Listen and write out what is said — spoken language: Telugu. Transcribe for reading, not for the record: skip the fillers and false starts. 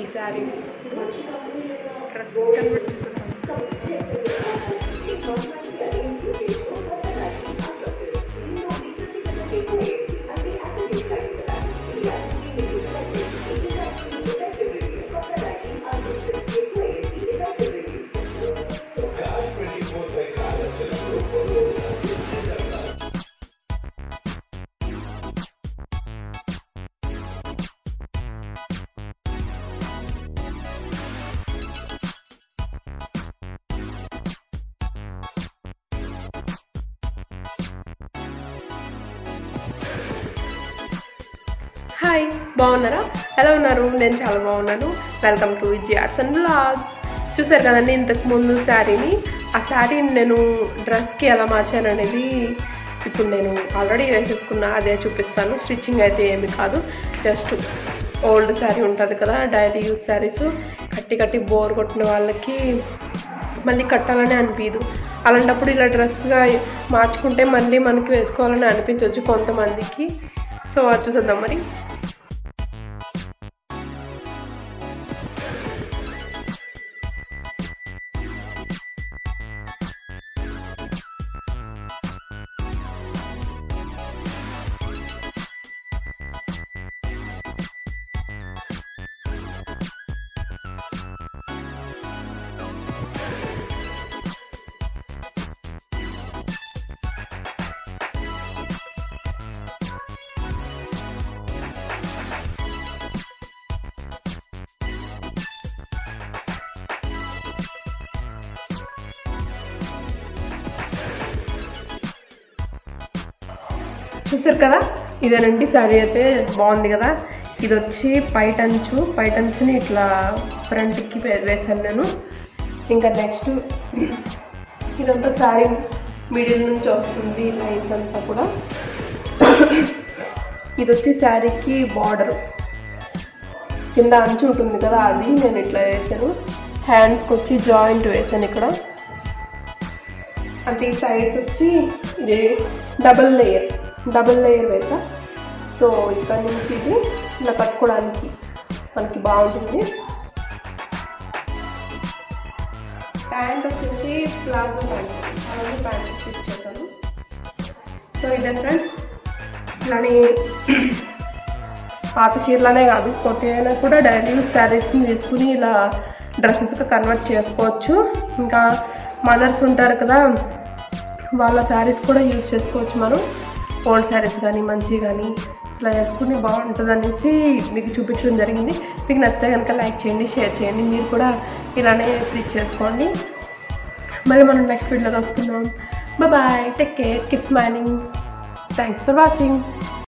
ఈ sari dress colour Hi, Baunara. Hello, Naru. Then Chala Baunanu. Welcome to Vijji Arts and Vlogs. So, sir, I am going to sari ni. A sari nenu dress ki ala machana nedi. Ipu nenu already vesis kunna adhe chupistanu stitching aithe emi kadu. Just old sari untadi kada daily use sarees katti katti bore kottuna vallaki malli kattalane anipiyadu. Alantappudu ila dress ga marchukunte malli manaki vesukovalani anipinchochu kontamandiki. So, I will show you. చూసారు కదా ఇదేనండి సారీ అయితే బాగుంది కదా ఇది వచ్చి పైట్ అంచుని ఇట్లా ఫ్రంట్కి వేసాను నేను ఇంకా నెక్స్ట్ ఇదంతా సారీ మిడిల్ నుంచి వస్తుంది లైన్స్ అంతా కూడా ఇది వచ్చి సారీకి బార్డర్ కింద అంచు ఉంటుంది కదా అది నేను ఇట్లా వేసాను హ్యాండ్స్కి వచ్చి జాయింట్ వేసాను ఇక్కడ అంటే ఈ సైడ్స్ వచ్చి ఇది డబుల్ లేయర్ వేసా సో ఇక్కడ నుంచి ఇది ఇలా కట్టుకోవడానికి మనకి బాగుంటుంది ప్యాంట్ వచ్చేసి ప్లాజో ప్యాంట్ అలాగే ప్యాంట్ తీసుకొచ్చాను సో ఇదే ఫ్రెండ్స్ ఇలానే పాత చీరలనే కాదు కొత్త అయినా కూడా డైలీ శారీస్ని తీసుకుని ఇలా డ్రెస్సెస్గా కన్వర్ట్ చేసుకోవచ్చు ఇంకా మదర్స్ ఉంటారు కదా వాళ్ళ శారీస్ కూడా యూజ్ చేసుకోవచ్చు మనం ఓల్డ్ శారీస్ కానీ మంచి కానీ ఇట్లా వేసుకుని బాగుంటుంది అనేసి మీకు చూపించడం జరిగింది మీకు నచ్చితే కనుక లైక్ చేయండి షేర్ చేయండి మీరు కూడా ఇలానే స్టిచ్ చేసుకోండి మళ్ళీ మనం నెక్స్ట్ వీడియోలో కలుసుకుందాం bye take care keep smiling thanks for watching